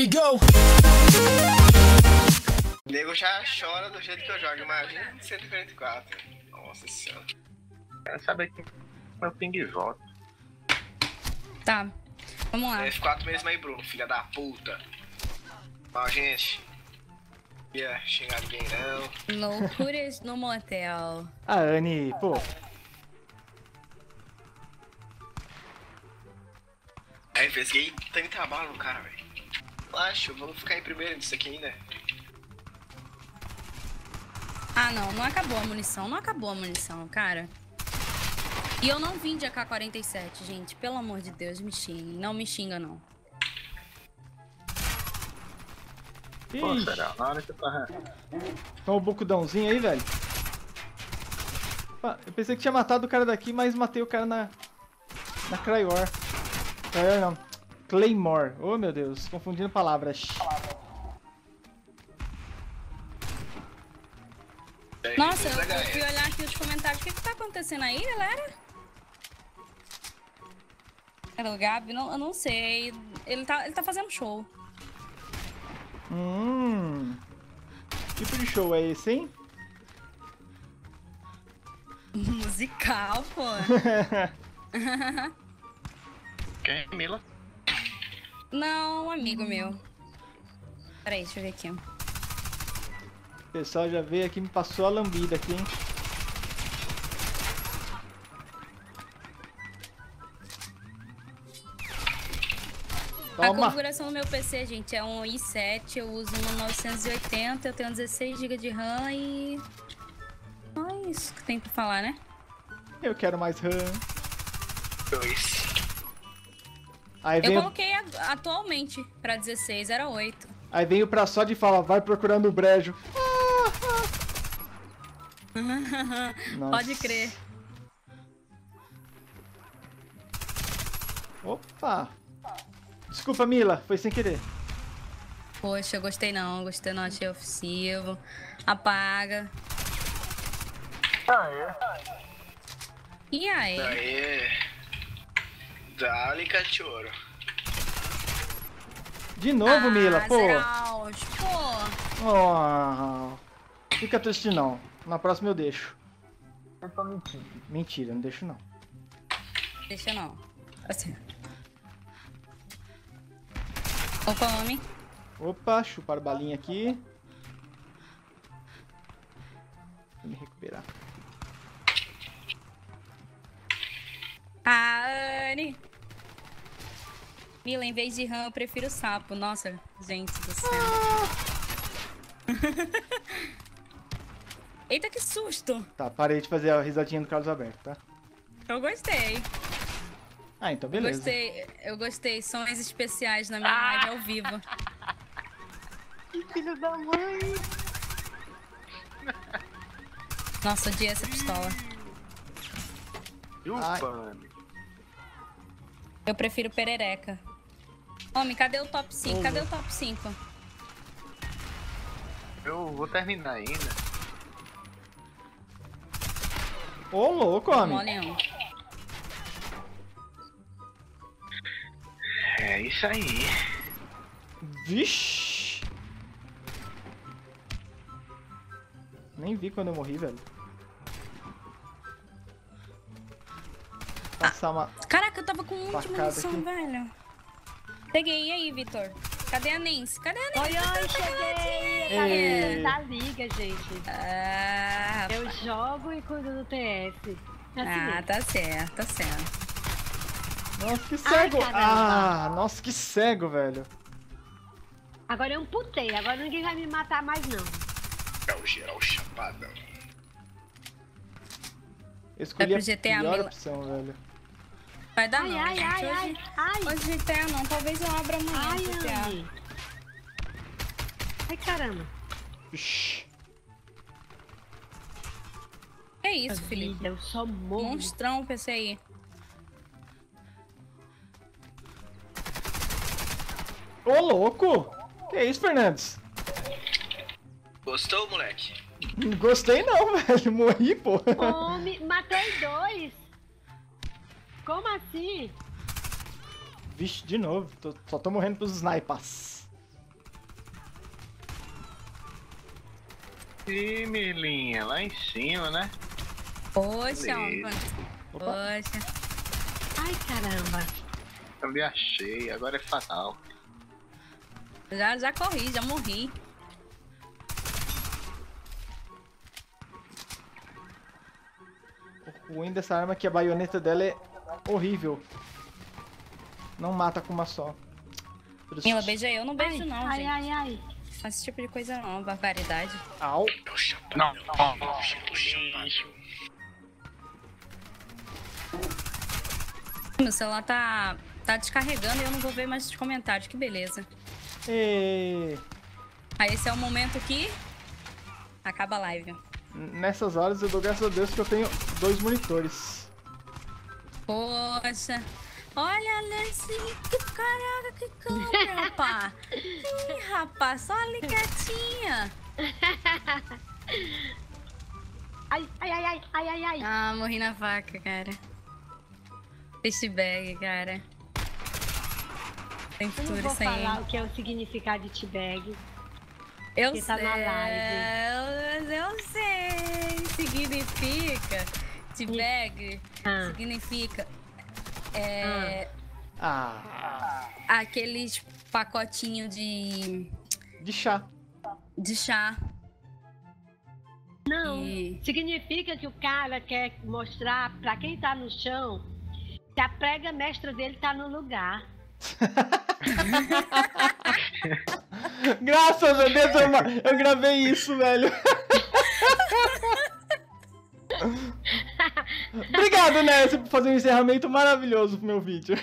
we go! O nego já chora do jeito que eu jogo, imagina 144. Nossa senhora. Quero saber que meu ping volta. Tá, vamos lá. F4 mesmo aí, Bruno, filha da puta. Ó, gente. Não ia xingar ninguém, não. Loucuras no motel. A Anne, pô. Aí, pesquei 30 balas no cara, velho. Relaxa, vamos ficar em primeiro disso aqui ainda. Ah, não. Não acabou a munição. Não acabou a munição, cara. E eu não vim de AK-47, gente. Pelo amor de Deus, me xingue. Não me xinga, não. Pô, será? Na hora que eu tava... Olha o bocudãozinho aí, velho. Eu pensei que tinha matado o cara daqui, mas matei o cara na Cry War. Cry War não. Claymore. Oh, meu Deus. Confundindo palavras. Nossa, eu fui olhar aqui os comentários. O que tá acontecendo aí, galera? Era o Gabi? Não, eu não sei. Ele tá fazendo show. Que tipo de show é esse, hein? Musical, pô. Quem é Mila? Não, um amigo meu. Peraí, deixa eu ver aqui. O pessoal já veio aqui e me passou a lambida aqui, hein? Toma. A configuração do meu PC, gente, é um i7, eu uso um 980, eu tenho 16 GB de RAM e... Não é isso que tem pra falar, né? Eu quero mais RAM. Aí vem... Eu coloquei atualmente pra 16, era 8. Aí vem o pra só de falar, vai procurando o brejo. Pode crer. Opa! Desculpa, Mila, foi sem querer. Poxa, eu gostei não, achei ofensivo. Apaga. Aê. E aí? Aê. Dá-lhe cachorro. De novo, Mila, pô. Zeraus, pô. Oh, fica triste não. Na próxima eu deixo. É só mentira. Mentira, não deixo não. Deixa não. Assim. Opa, homem. Opa, chupar balinha aqui. Vou me recuperar. Ah, Anne. Mila, em vez de rã, eu prefiro sapo. Nossa, gente do céu. Eita, que susto. Tá, parei de fazer a risadinha do Carlos Alberto, tá? Eu gostei. Ah, então beleza. Eu gostei. Sons especiais na minha live ao vivo. Que filho da mãe. Nossa, odiei essa pistola. Eu prefiro perereca. Homem, cadê o top 5? Cadê o top 5? Eu vou terminar ainda. Ô, louco, homem. Olha, é isso aí. Vixe! Nem vi quando eu morri, velho. Passar uma... Caraca, eu tava com um monte de munição, velho. Peguei, e aí, Vitor? Cadê a Nancy? Cadê a Nancy? Oi, cheguei! Tá liga, gente. Ah, eu jogo e cuido do TF. Ah, tá certo, tá certo. Nossa, que cego! Ai, nossa, que cego, velho. Agora eu amputei, agora ninguém vai me matar mais, não. É o geral chapada. Eu escolhi a pior opção, velho. Vai dar não, gente. Hoje GTA não, talvez eu abra amanhã. Ai, caramba. Ixi. É isso, Felipe. Eu só morro. Monstrão o PC aí. Ô, louco! Que é isso, Fernandes? Gostou, moleque? Gostei não, velho. Morri, pô. Homem, matei 2. Como assim? Vixe, de novo. Só tô morrendo pros snipers. Ih, Milinha, lá em cima, né? Poxa, poxa. Ai, caramba. Também achei, agora é fatal. Já corri, já morri. O ruim dessa arma é que a baioneta dela é horrível. Não mata com uma só. Ela beija eu, não beijo não, ai, gente. Ai, ai, ai. Faz esse tipo de coisa não, barbaridade. Au. Não, não, não. Meu celular tá descarregando e eu não vou ver mais os comentários, que beleza. E... aí esse é o momento que acaba a live. Nessas horas eu dou graças a Deus que eu tenho dois monitores. Poxa. Olha, Nelson, que caraca, que câmera, rapá. Ih, rapaz, só ligadinha. Ai, ai, ai, ai, ai, ai. Ah, morri na vaca, cara. T-bag, cara. Tem futuro isso aí. Eu não vou falar o que é o significado de T-bag. Eu sei. Tá na live. Eu sei. Significa... T-bag significa... é... aqueles pacotinhos de... de chá. De chá. Não, e... significa que o cara quer mostrar pra quem tá no chão que a prega mestra dele tá no lugar. Graças a Deus, eu gravei isso, velho. Obrigado, Nelson, por fazer um encerramento maravilhoso pro meu vídeo.